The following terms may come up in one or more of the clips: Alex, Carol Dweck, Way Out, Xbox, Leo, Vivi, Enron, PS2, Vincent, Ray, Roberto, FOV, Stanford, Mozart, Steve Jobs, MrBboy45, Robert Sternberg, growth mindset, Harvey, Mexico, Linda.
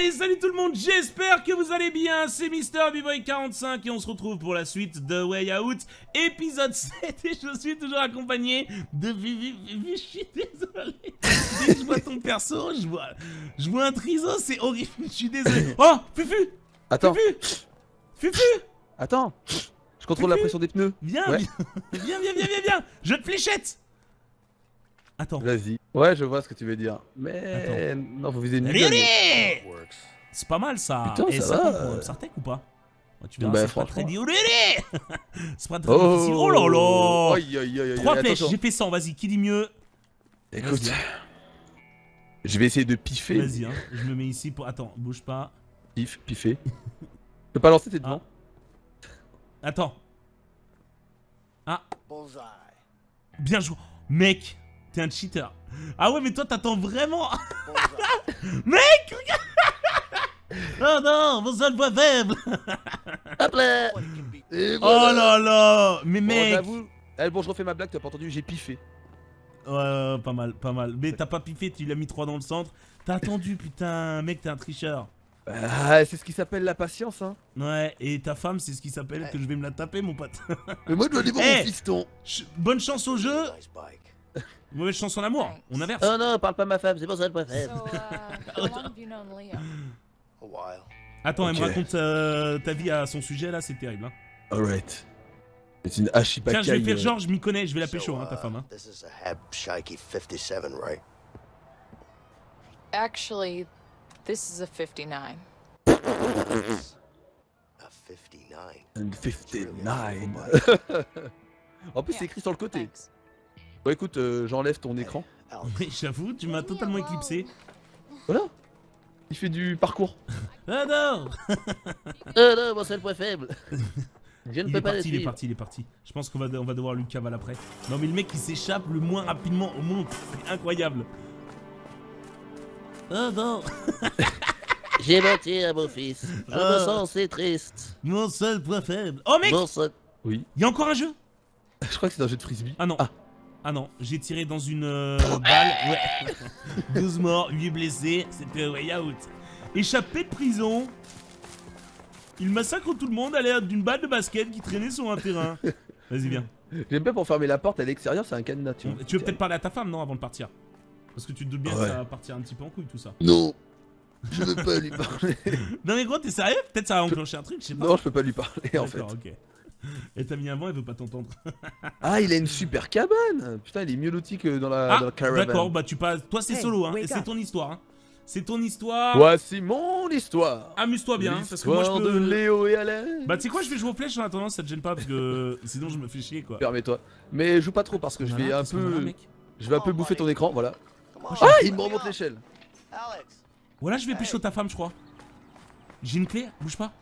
Allez, salut tout le monde, j'espère que vous allez bien, c'est MrBboy45 et on se retrouve pour la suite de Way Out, épisode 7, et je suis toujours accompagné de Vivi. Vivi, je suis désolé, dès que je vois ton perso, je vois un triso, c'est horrible, je suis désolé. Oh, Fufu. Attends. Fufu. Attends, je contrôle Fufu. La pression des pneus. Viens, ouais. viens, jeu de fléchette. Attends. Vas-y. Ouais, je vois ce que tu veux dire. Mais attends. Non, faut viser une gueule. C'est pas mal ça. Putain, et ça compte pour Sartec ou pas? Tu verras, bah, c'est pas très difficile. C'est pas très difficile. Oh là là. Aïe, aïe, aïe, 3 flèches, j'ai fait 100, vas-y, qui dit mieux? Écoute, je vais essayer de piffer. Vas-y, hein. Je me mets ici pour... Attends, bouge pas. Piffer. Je peux pas lancer, t'es devant. Attends. Ah. Bien joué. Mec. T'es un cheater. Ah ouais, mais toi t'attends vraiment. Mec, regarde. Oh non, vos autres voix faibles. Hop là. Oh là là. Mais mec. Bon, je refais ma blague, t'as pas entendu, j'ai piffé. Ouais, pas mal, pas mal. Mais t'as pas piffé, tu l'as mis 3 dans le centre. T'as attendu, putain, mec, t'es un tricheur. C'est ce qui s'appelle la patience, hein. Ouais, et ta femme, c'est ce qui s'appelle que je vais me la taper, mon pote. Mais moi, je dois aller voir mon fiston. Bonne chance au jeu. Mauvaise chance en amour, on inverse. Oh non, parle pas à ma femme, c'est pas ça le préfère. Attends, elle me raconte ta vie à son sujet là, c'est terrible. Hein. Alright. C'est une hachipakai. Tiens, je vais faire genre, je m'y connais, je vais la pécho, hein, ta femme. Hein. Actually, this is a 59. A 59. Une 59. En plus, c'est écrit sur le côté. Thanks. Bon écoute, j'enlève ton écran. Oui, j'avoue, tu m'as totalement éclipsé. Voilà. Il fait du parcours. Ah non. Ah non, mon seul point faible. Je ne peux pas le suivre. Il est parti, il est parti. Je pense qu'on va, devoir lui cavaler après. Non mais le mec, il s'échappe le moins rapidement au monde. C'est incroyable. Ah non. J'ai menti à mon fils. Je me sens c'est triste. Mon seul point faible. Oh mec. Oui. Il y a encore un jeu. Je crois que c'est un jeu de frisbee. Ah non. Ah non, j'ai tiré dans une balle, ouais. 12 morts, 8 blessés, c'était Way Out. Échappé de prison. Il massacre tout le monde à l'aide d'une balle de basket qui traînait sur un terrain. Vas-y, viens. J'aime pas pour fermer la porte à l'extérieur, c'est un cadenas. Tu veux peut-être parler à ta femme, non, avant de partir? Parce que tu te doutes bien que ça va partir un petit peu en couille, tout ça. Non, je veux pas lui parler. Non mais gros, t'es sérieux? Peut-être ça va enclencher un truc, je sais pas. Non, je peux pas lui parler en fait. Ok. Et t'as mis un vent, elle veut pas t'entendre. Ah, il a une super cabane. Putain, il est mieux loti que dans la, dans la caravane. D'accord, bah tu passes. Toi, c'est solo, hein. C'est ton histoire, hein. C'est ton histoire. Voici mon histoire. Amuse-toi bien, hein, parce que moi je peux. De Léo et Alex. Bah, tu sais quoi, je vais jouer aux flèches en attendant, ça te gêne pas, parce que sinon je me fais chier, quoi. Permets-toi. Mais joue pas trop, parce que je vais un peu. Je vais un peu bouffer ton écran, voilà. Ah, il me remonte l'échelle. Voilà, je vais pécho ta femme, je crois. J'ai une clé, bouge pas.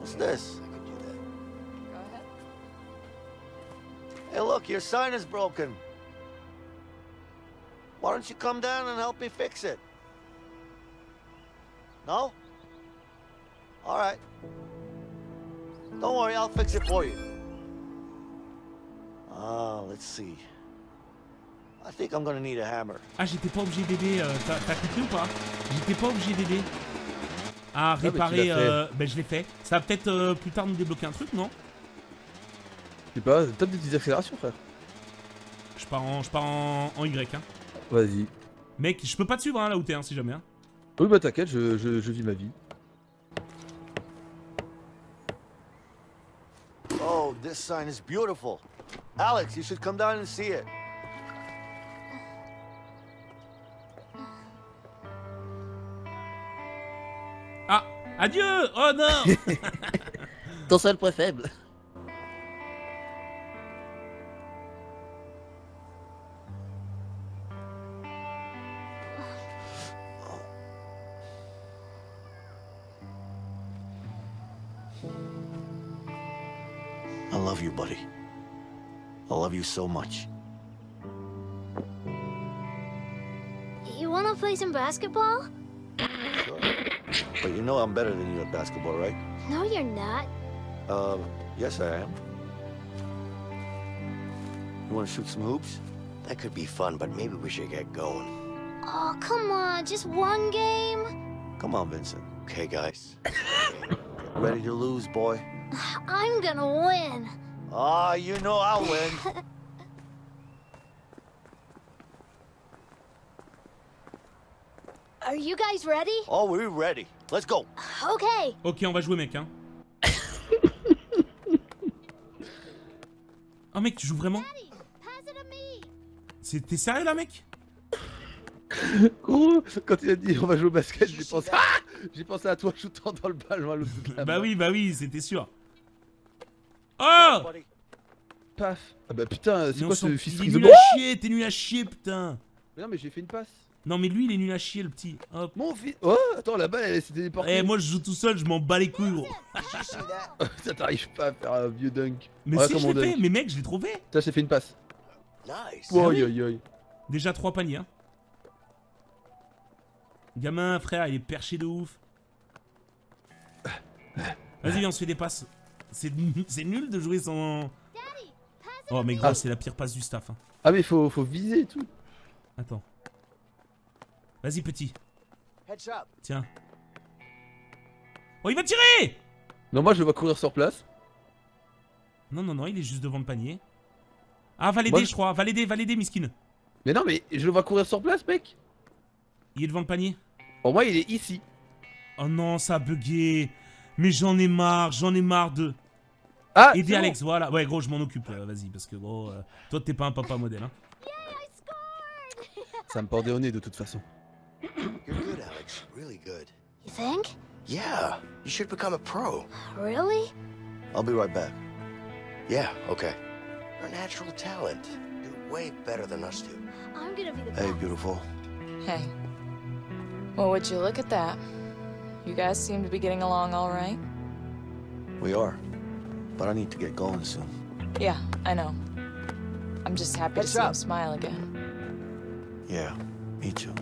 What's this? I could do that. Go ahead. Hey, look, your sign is broken. Why don't you come down and help me fix it? No? All right. Don't worry, I'll fix it for you. Let's see. I think I'm gonna need a hammer. Ah, j'étais pas obligé d'aider. T'as compris ou pas? J'étais pas obligé d'aider. Ah, réparer, ben je l'ai fait. Ça va peut-être plus tard nous débloquer un truc, non? Je sais pas, tape des petites accélérations, frère. Je pars en Y, hein. Vas-y. Mec, je peux pas te suivre, hein, là où t'es, hein, si jamais, hein. Oui, bah t'inquiète, je vis ma vie. Oh, this sign is beautiful. Alex, you should come down and see it. Adieu! Oh non! Ton seul point faible. I love you, buddy. I love you so much. You wanna play some basketball? But you know I'm better than you at basketball, right? No, you're not. Yes, I am. You want to shoot some hoops? That could be fun, but maybe we should get going. Oh, come on, just one game? Come on, Vincent. Okay, guys. Ready to lose, boy? I'm gonna win. Oh, you know I'll win. Are you guys ready? Oh, we're ready. Let's go. Okay. Ok, on va jouer, mec, hein. Oh, mec, tu joues vraiment? T'es sérieux, là, mec? Gros, quand il a dit on va jouer au basket, j'ai pensé... Ah, j'ai pensé à toi shootant dans le ballon à l'autre bout de la main. Bah oui, c'était sûr. Oh, paf. Ah bah putain, c'est quoi ce fils de... T'es nul à chier, putain. Mais non, mais j'ai fait une passe. Non, mais lui, il est nul à chier, le petit. Hop. Mon fils... Oh, attends, la balle, elle s'est téléportée. Eh, moi, je joue tout seul, je m'en bats les couilles, gros. Ça t'arrive pas à faire un vieux dunk. Mais si, je l'ai fait, mais mec, je l'ai trouvé. Putain, j'ai fait une passe. Nice. Oi, oi, oi. Déjà 3 paniers, hein. Gamin, frère, il est perché de ouf. Vas-y, on se fait des passes. C'est nul de jouer sans... Oh, mais gros, c'est la pire passe du staff, hein. Ah, mais faut viser et tout. Attends. Vas-y, petit. Tiens. Oh, il va tirer! Non, moi, je le vois courir sur place. Non, non, non, il est juste devant le panier. Ah, va l'aider, je crois. Va l'aider, miskin. Mais non, mais je le vois courir sur place, mec. Il est devant le panier. Au moins, il est ici. Oh non, ça a bugué. Mais j'en ai marre de... Ah, aider Alex, bon. Voilà. Ouais, gros, je m'en occupe, vas-y, parce que gros, toi, t'es pas un papa modèle, hein. Ça me portait au nez de toute façon. You're good, Alex. Really good. You think? Yeah, you should become a pro. Really? I'll be right back. Yeah, okay. You're a natural talent. You're way better than us two. I'm gonna be the best. Hey, beautiful. Hey. Well, would you look at that? You guys seem to be getting along all right. We are, but I need to get going soon. Yeah, I know. I'm just happy to see him smile again. Yeah, me too.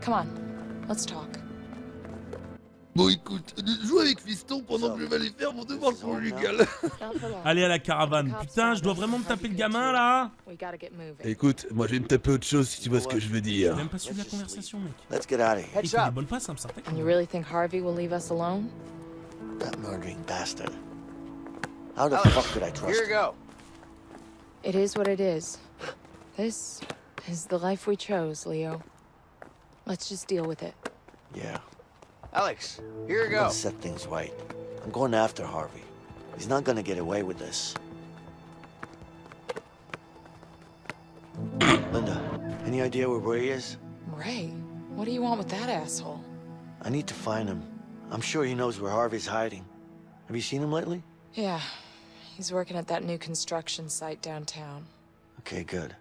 Come on, let's talk. Bon, écoute, joue avec Fiston pendant que je vais aller faire mon devoir conjugal. Allez à la caravane. Putain, je dois vraiment me taper le gamin, là. Écoute, moi, je vais me taper autre chose, si tu vois ce que je veux dire. J'ai même pas suivi la conversation, mec. Let's get out of here. Il fait des bonnes passes, hein, me sortait. And you really think Harvey will leave us alone? That murdering bastard. How the fuck could I trust him? Here you go. It is what it is. This is the life we chose, Leo. Let's just deal with it. Yeah. Alex, here you go. Let's set things right. I'm going after Harvey. He's not gonna get away with this. Linda, any idea where Ray is? Ray? What do you want with that asshole? I need to find him. I'm sure he knows where Harvey's hiding. Have you seen him lately? Yeah. He's working at that new construction site downtown. Okay, good.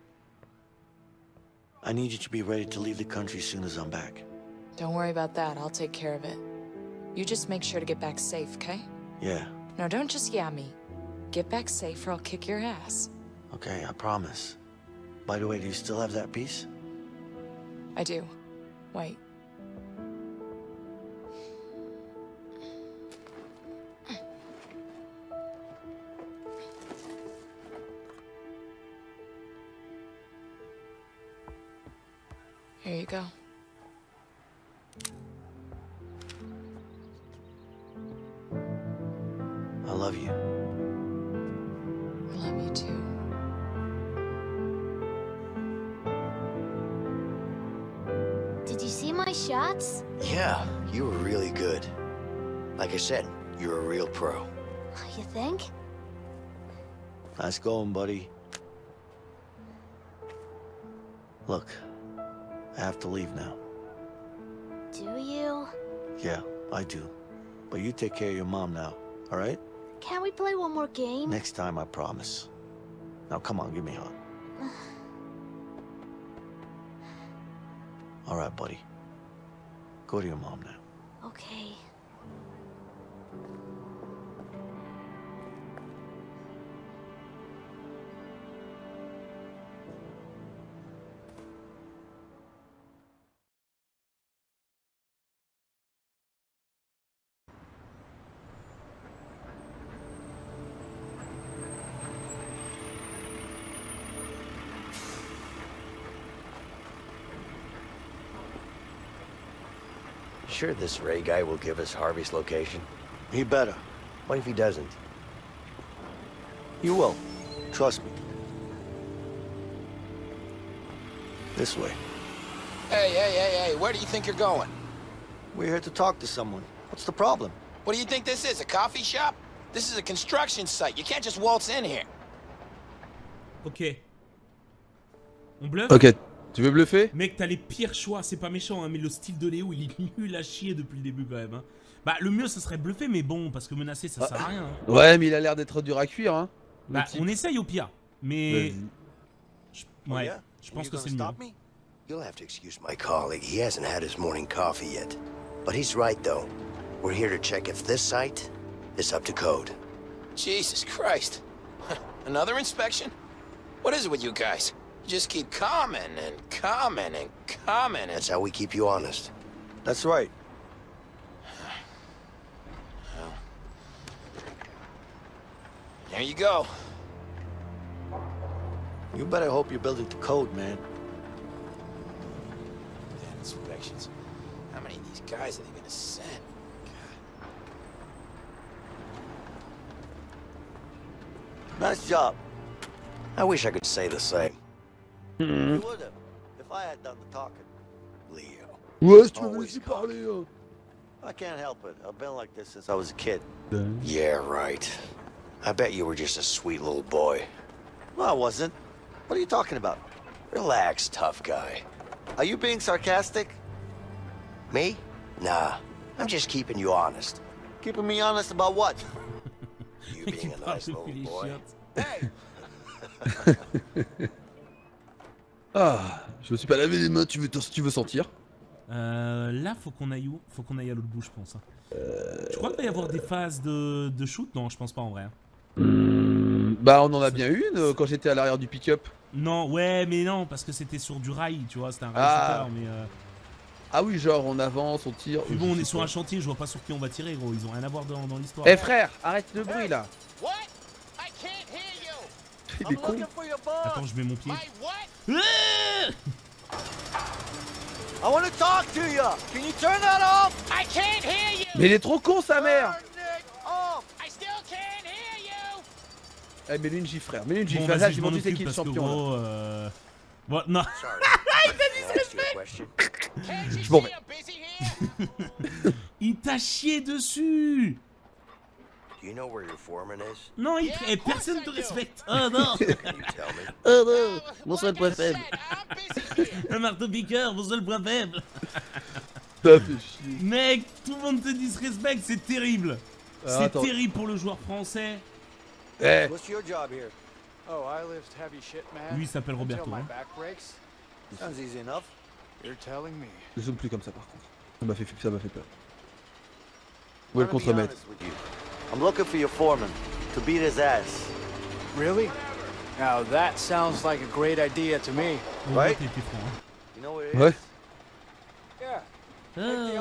I need you to be ready to leave the country as soon as I'm back. Don't worry about that, I'll take care of it. You just make sure to get back safe, okay? Yeah. No, don't just yeah me. Get back safe or I'll kick your ass. Okay, I promise. By the way, do you still have that piece? I do. Wait. Here you go. I love you. I love you too. Did you see my shots? Yeah, you were really good. Like I said, you're a real pro. You think? Nice going, buddy. Look, I have to leave now. Do you? Yeah, I do. But you take care of your mom now, all right? Can't we play one more game? Next time, I promise. Now, come on, give me a hug. All right, buddy. Go to your mom now. Okay. sure this Ray guy will give us Harvey's location? He better. What if he doesn't? You will. Trust me. This way. Hey, where do you think you're going? We're here to talk to someone. What's the problem? What do you think this is, a coffee shop? This is a construction site. You can't just waltz in here. Ok. On bluffe? Ok. Tu veux bluffer? Mec, t'as les pires choix, c'est pas méchant, hein, mais le style de Léo, il est nul à chier depuis le début quand même. Hein. Bah, le mieux, ça serait bluffer, mais bon, parce que menacer, ça sert à rien. Hein. Ouais, mais il a l'air d'être dur à cuire, hein. Bah, type. On essaye au pire, mais... Ouais, je pense que c'est le mieux. You'll have to excuse my colleague. He hasn't had his morning coffee yet. But he's right, though. We're here to check if this site is up to code. Jesus Christ. Another inspection? What is it with you guys? You just keep coming and coming and coming. That's how we keep you honest. That's right. Well, there you go. You better hope you're building to code, man. Inspections. How many of these guys are they gonna send? God. Nice job. I wish I could say the same. You would have if I had done the talking. Leo. I can't help it. I've been like this since I was a kid. Yeah, right. I bet you were just a sweet little boy. No, I wasn't. What are you talking about? Relax, tough guy. Are you being sarcastic? Me? Nah. I'm just keeping you honest. Keeping me honest about what? You being a nice little boy. Hey! Ah, je me suis pas lavé les mains, tu veux sentir? Là, faut qu'on aille où? Faut qu'on aille à l'autre bout, je pense. Hein. Je crois qu'il va y avoir des phases de shoot. Non, je pense pas en vrai. Bah, on en a bien une quand j'étais à l'arrière du pick-up. Non, ouais, mais non, parce que c'était sur du rail, tu vois, c'était un rail shooter, mais... Ah oui, genre, on avance, on tire... Puis bon, on est sur un chantier, je vois pas sur qui on va tirer, gros, ils ont rien à voir dans l'histoire. Eh frère, arrête le bruit, là. Il est con. Attends, je mets mon pied. Mais il est trop con, sa mère. Eh, mais l'une J, frère, mais l'une J, frère, là j'ai monté l'équipe champion. Bon, non. Il t'a dit ce que je fais. Je m'en vais. Il t'a chié dessus. Non, il... personne te respecte. Oh non. Oh non. Mon seul point faible. Un marteau piqueur, mon seul point faible. T'as fait chier. Mec, tout le monde te disrespecte, c'est terrible. C'est terrible pour le joueur français. Hey. Lui il s'appelle Roberto. Hein. Je zoome plus comme ça par contre. Ça m'a fait peur. Où est le contre-maître? I'm looking for your foreman to beat his ass. Really? Now that sounds like a great idea to me. Right? You know where it is? Ouais. Yeah.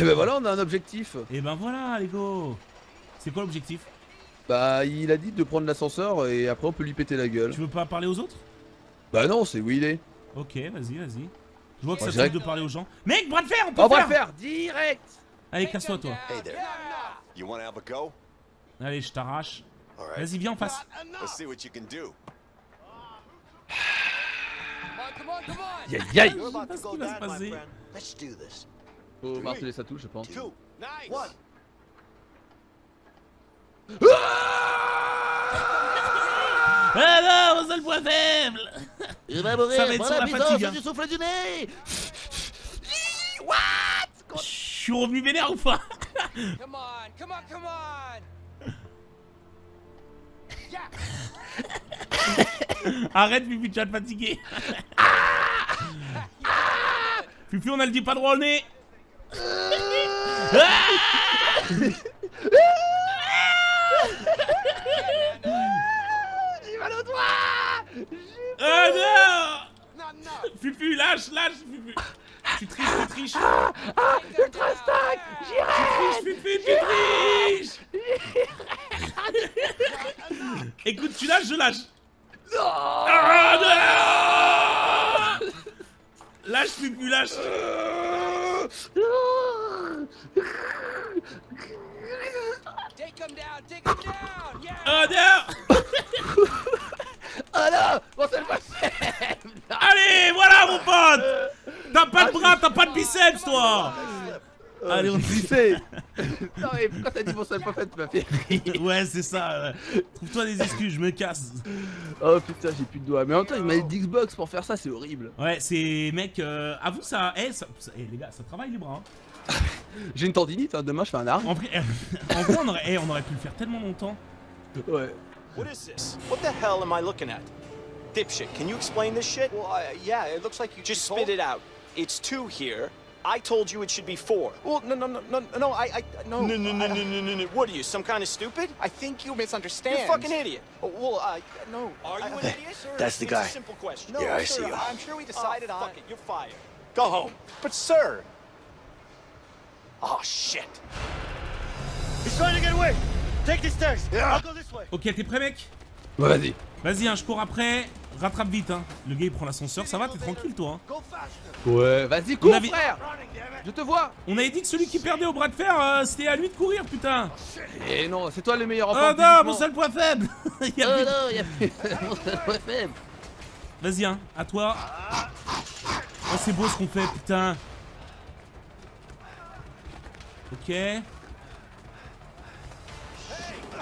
Et ben voilà, on a un objectif. Et ben voilà, les go. C'est quoi l'objectif? Bah, il a dit de prendre l'ascenseur et après on peut lui péter la gueule. Tu veux pas parler aux autres? Bah non, c'est où il est. Ok, vas-y. Je vois que ça sert de parler aux gens. Mec, bras de fer, on peut faire. On va le faire, direct. Allez, casse-toi, toi. Allez, je t'arrache. Vas-y, viens en face. Aïe, qu'est-ce qui va se passer? Faut marteler sa touche, je pense. Ah non, mon seul point faible. Ça va être sur la fatigue, hein. Du souffle du nez. What? Je suis revenu vénère ou pas? Arrête, Vivi, tu vas te fatiguer. Fifi, on a le dit pas droit au nez. J'ai mal au doigt! Ah non! Fufu, lâche, Fufu! Tu triches! Ah! Ultra stack! J'irai! Tu triches! Écoute, tu lâches, je lâche! Non! Ah non! Lâche, Fufu, lâche! Take him down! Yeah! Oh non! Oh non! Bon, c'est le biceps! Allez, voilà mon pote! T'as pas de bras, t'as pas de biceps toi! Allez, on glissait. Non mais pourquoi t'as dit mon seul prophète, tu m'as fait rire. Ouais, c'est ça, ouais. Trouve-toi des excuses, je me casse. Oh putain, j'ai plus de doigts. Mais en même temps, il m'a dit Xbox pour faire ça, c'est horrible. Ouais, c'est... Mec, avoue ça... Eh, les gars, ça travaille les bras, hein. J'ai une tendinite, hein. Demain je fais un arbre. En vrai, on aurait pu le faire tellement longtemps. Ouais. What is this? What the hell am I looking at? Dipshit, can you explain this shit? Well, yeah, it looks like you just spit it out. It's two here. I told you it should be four. Well, no, No. What are you, some kind of stupid? I think you misunderstand. You're a fucking idiot. Well, no. Are you an idiot, sir? That's the guy. Simple question. No, yeah, I see you. I'm sure we decided on. Fuck it, you're fired. Go home. But sir. Oh shit. He's trying to get away. Take the stairs. Yeah. I'll go this way. Ok, t'es prêt, mec? Bah vas-y. Vas-y, hein, je cours après. Rattrape vite, hein. Le gars il prend l'ascenseur, ça va, t'es tranquille toi, hein. Ouais, vas-y, cours frère. Je te vois. On avait dit que celui qui perdait au bras de fer, c'était à lui de courir, putain. Et non, c'est toi le meilleur enfant. Oh non, mon seul point faible. Mon seul point faible. Vas-y, hein, à toi. Oh, c'est beau ce qu'on fait, putain. Ok.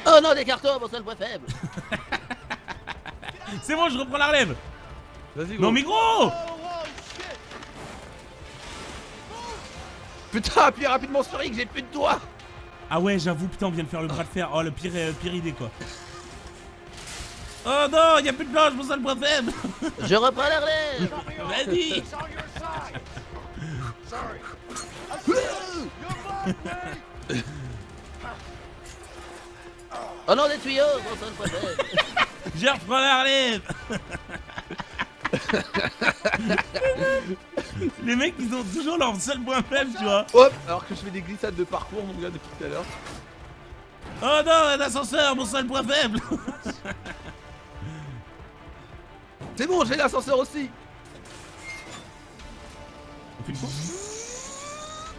Oh non, écarte-toi, mon seul point faible. C'est bon, je reprends la relève. Vas-y, gros. Non mais gros. Putain, appuie rapidement sur X, j'ai plus de doigts. Ah ouais, j'avoue, putain, on vient de faire le bras de fer. Oh, le pire, pire idée, quoi. Oh non, il n'y a plus de blanche, mon seul bras faible. Je reprends la relève. Vas-y. Oh non, des tuyaux, mon seul bras faible. Je reprends la relève. Les mecs, ils ont toujours leur seul point faible, tu vois. Hop, alors que je fais des glissades de parcours, mon gars, depuis tout à l'heure. Oh non, un ascenseur, mon seul point faible. C'est bon, j'ai l'ascenseur aussi.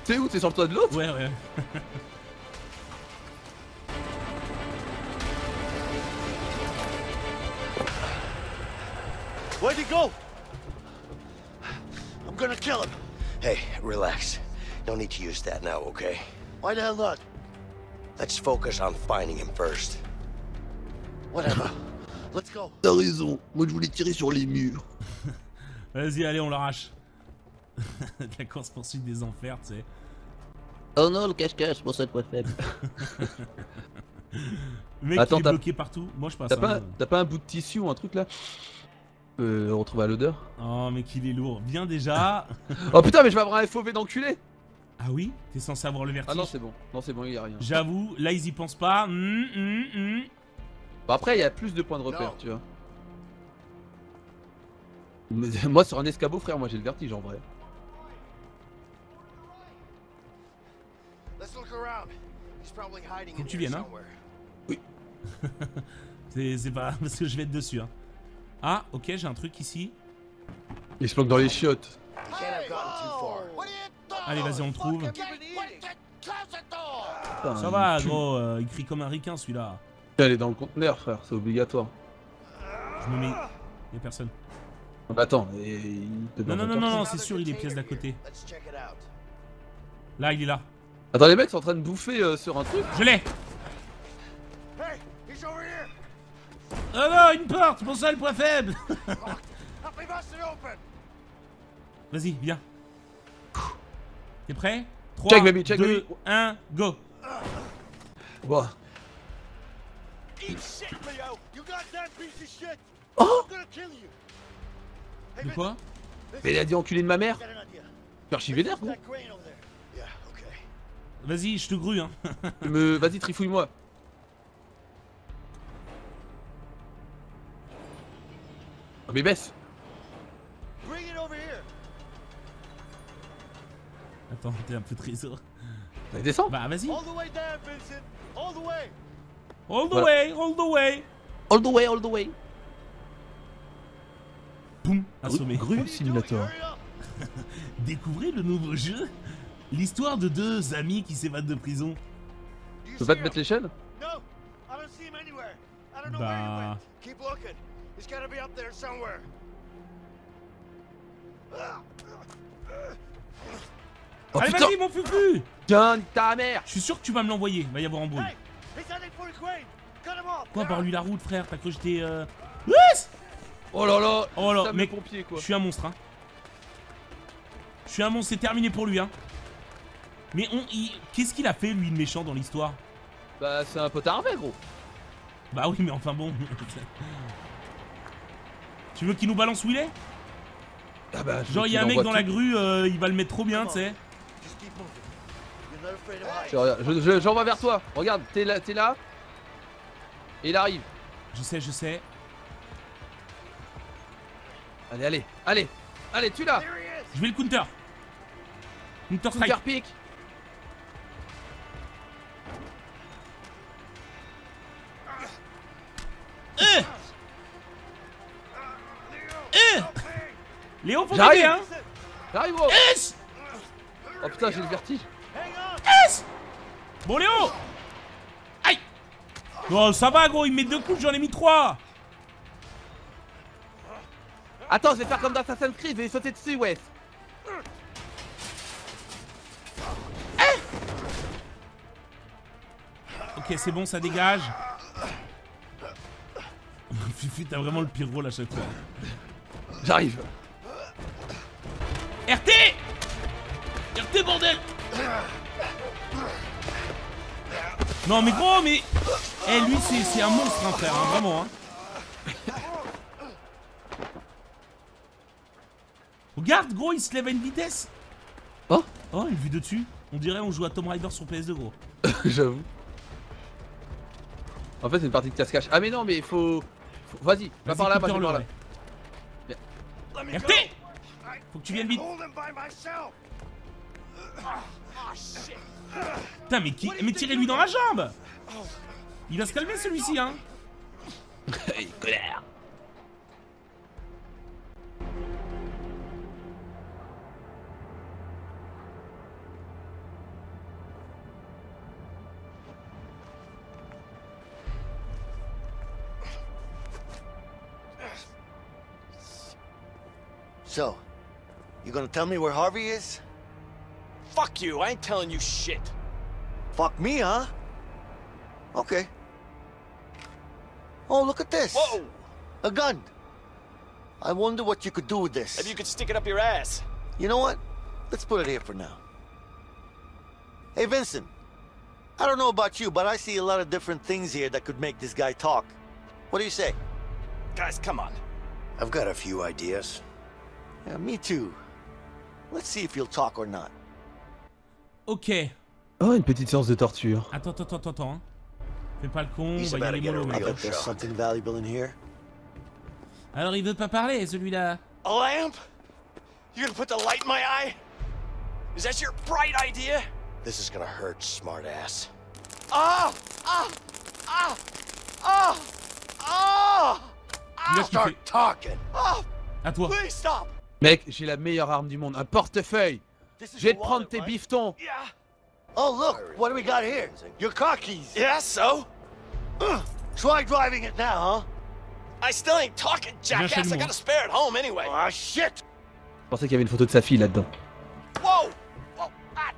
T'es où? T'es sur le toit de l'autre? Ouais, ouais. Where'd he go? I'm gonna kill him. Hey, relax. No need to use that now, okay? Why the hell not? Let's focus on finding him first. Whatever. Let's go. T'as raison. Moi, je voulais tirer sur les murs. Vas-y, allez, on l'arrache. La course poursuite des enfers, tu sais. Oh non, le cache-cache, pour ça, quoi faible. Le mec, attends, il est bloqué partout. Moi, je passe. T'as pas un bout de tissu ou un truc là? On retrouve à l'odeur. Oh mais qu'il est lourd, viens déjà. Oh putain mais je vais avoir un FOV d'enculé. Ah oui? T'es censé avoir le vertige. Ah non c'est bon, non c'est bon, il y a rien. J'avoue, là ils y pensent pas. Bah après il y a plus de points de repère, tu vois. Mais, moi sur un escabeau frère, moi j'ai le vertige en vrai. Faut que tu viennes hein. Oui. C'est pas parce que je vais être dessus hein. Ah, ok, j'ai un truc ici. Il se planque dans les chiottes. Allez, vas-y, on le trouve. Ça va, gros, il crie comme un requin celui-là. Elle est dans le conteneur, frère, c'est obligatoire. Je me mets. Y'a personne. Attends, non, c'est sûr, il est pièce d'à côté. Là, il est là. Attends, les mecs sont en train de bouffer sur un truc. Je l'ai. Oh non, une porte, mon seul point faible. Vas-y, viens. T'es prêt? 3, check, baby, check, 2, baby. 1, go. Wow. Oh. De quoi? Mais il a dit enculé de ma mère. Perchiveder, quoi. Vas-y, je te grue, hein. Vas-y, trifouille-moi. Mais baisse. Attends, t'es un peu trésor. Descends. Bah vas-y. All the way down, Vincent. All the way. All the way, all the way. All the way, all the way. Boum, assommé. Grue simulator. Découvrez le nouveau jeu L'histoire de deux amis qui s'évadent de prison. Tu peux pas te mettre l'échelle? Bah... Oh, allez, vas-y mon fufu! Tiens, ta mère! Je suis sûr que tu vas me l'envoyer, va y avoir embrouille. Quoi, par lui la route, frère? T'as cru que j'étais... Yes! Oh là là! Oh là, mec, je suis un monstre, hein. Je suis un monstre, c'est terminé pour lui, hein. Mais on... qu'est-ce qu'il a fait, lui, de méchant dans l'histoire? Bah, c'est un pote à Harvey, gros. Bah oui, mais enfin bon... Tu veux qu'il nous balance où il est? Ah bah, genre, il y a un mec dans la grue, il va le mettre trop bien, tu sais. J'en vais vers toi. Regarde, t'es là, Et il arrive. Je sais, Allez, allez, tu l'as. Je vais le counter. Counter strike. Counter pick. Léo, faut t'aider, hein. J'arrive, gros. Yes. Oh putain, j'ai le vertige. Yes. Bon, Léo. Aïe. Oh, ça va, gros, il met deux coups, j'en ai mis trois. Attends, je vais faire comme dans Assassin's Creed, je vais sauter dessus, ouais. Ok, c'est bon, ça dégage. Fifi, t'as vraiment le pire rôle à chaque fois. J'arrive. RT! RT, bordel! Non mais gros, mais... Eh, lui c'est un monstre, hein, frère, hein, vraiment, hein. Regarde, gros, il se lève à une vitesse. Oh, oh, une vue de dessus. On dirait on joue à Tomb Raider sur PS2, gros. J'avoue. En fait, c'est une partie de cache-cache. Ah mais non, mais faut... Vas-y, va par là, va par là. RT! Faut que tu viennes vite. Putain, mais qui... Mais tirez-lui dans la jambe. Il va se calmer, celui-ci, hein. Il est colère. So, you gonna tell me where Harvey is? Fuck you, I ain't telling you shit. Fuck me, huh? Okay. Oh, look at this. Whoa! A gun. I wonder what you could do with this. Maybe you could stick it up your ass. You know what? Let's put it here for now. Hey, Vincent. I don't know about you, but I see a lot of different things here that could make this guy talk. What do you say? Guys, come on. I've got a few ideas. Yeah, me too. Let's see if you'll talk or not. Ok. Oh, une petite séance de torture. Attends. Fais pas le con, on va y aller mollo, mec. Alors il veut pas parler, celui-là. A lamp? You're gonna put the light in my eye? Is that your bright idea? This is gonna hurt, smartass. Ah! Ah! Ah! Ah! Ah! Ah! Start talking! Ah! À toi. Please stop! Mec, j'ai la meilleure arme du monde, un portefeuille. Je vais te prendre tes bifetons. Oh look, what do we got here? Your car keys. Yeah, so. Try driving it now, huh? I still ain't talking, jackass. I got a spare at home anyway. Ah shit! Je pensais qu'il y avait une photo de sa fille là-dedans. Wow! Wow! Ah.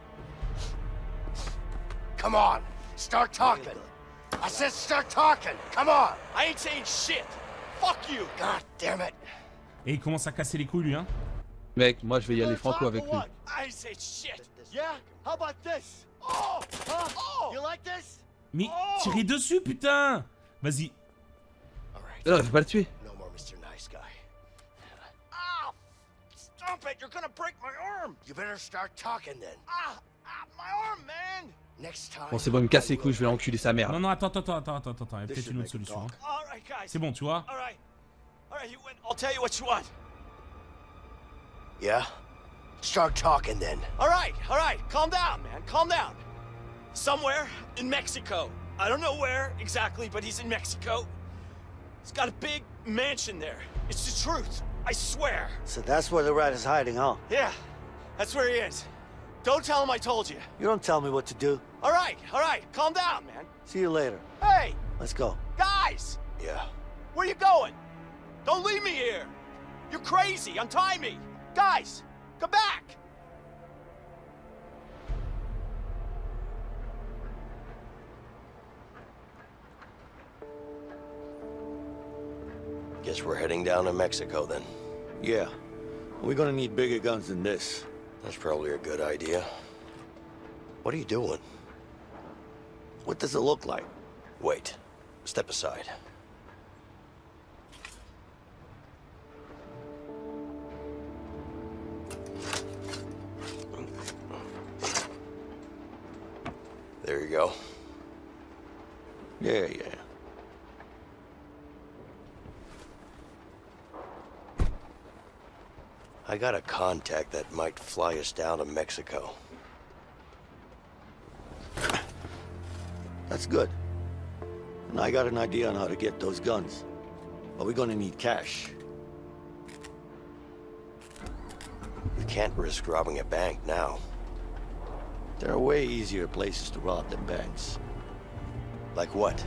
Come on, start talking. I said start talking. Come on. I ain't saying shit. Fuck you. God damn it. Et il commence à casser les couilles, lui, hein. Mec, moi je vais y aller franco avec lui. Mais tirez dessus, putain. Vas-y. Non, je vais pas le tuer. Bon, c'est bon, il me casse les couilles, je vais l'enculer sa mère. Non, attends, il y a peut-être une autre solution. C'est bon, tu vois. Alright, you win. I'll tell you what you want. Yeah? Start talking then. Alright. Calm down, man. Calm down. Somewhere in Mexico. I don't know where exactly, but he's in Mexico. He's got a big mansion there. It's the truth. I swear. So that's where the rat is hiding, huh? Yeah. That's where he is. Don't tell him I told you. You don't tell me what to do. All right, calm down, man. See you later. Hey! Let's go. Guys! Yeah? Where you going? Don't leave me here! You're crazy, untie me! Guys, come back! Guess we're heading down to Mexico then. Yeah. We're gonna need bigger guns than this. That's probably a good idea. What are you doing? What does it look like? Wait. Step aside. There you go. Yeah, yeah. I got a contact that might fly us down to Mexico. That's good. And I got an idea on how to get those guns. But we're gonna need cash. We can't risk robbing a bank now. There are way easier places to rob than banks. Like what?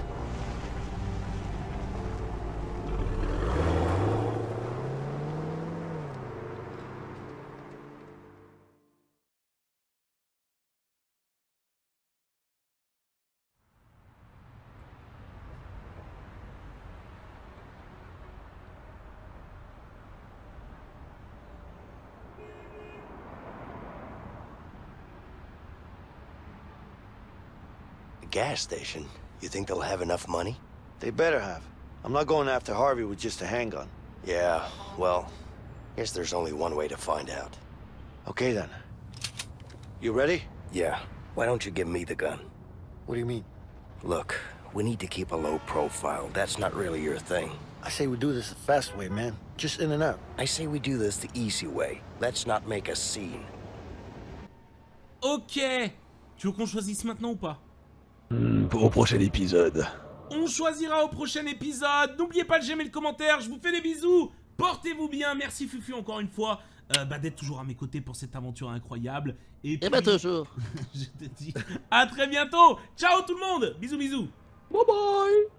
Gas station? You think they'll have enough money? They better have. I'm not going after Harvey with just a handgun. Yeah, well, I guess there's only one way to find out. Okay then. You ready? Yeah. Why don't you give me the gun? What do you mean? Look, we need to keep a low profile. That's not really your thing. I say we do this the fast way, man. Just in and out. I say we do this the easy way. Let's not make a scene. Ok. Tu veux qu'on choisisse maintenant ou pas? Pour au prochain épisode. On choisira au prochain épisode. N'oubliez pas de j'aimer le commentaire. Je vous fais des bisous. Portez-vous bien. Merci Fufu encore une fois d'être toujours à mes côtés pour cette aventure incroyable. Et puis, bah toujours. Je te dis à très bientôt. Ciao tout le monde. Bisous bisous. Bye bye.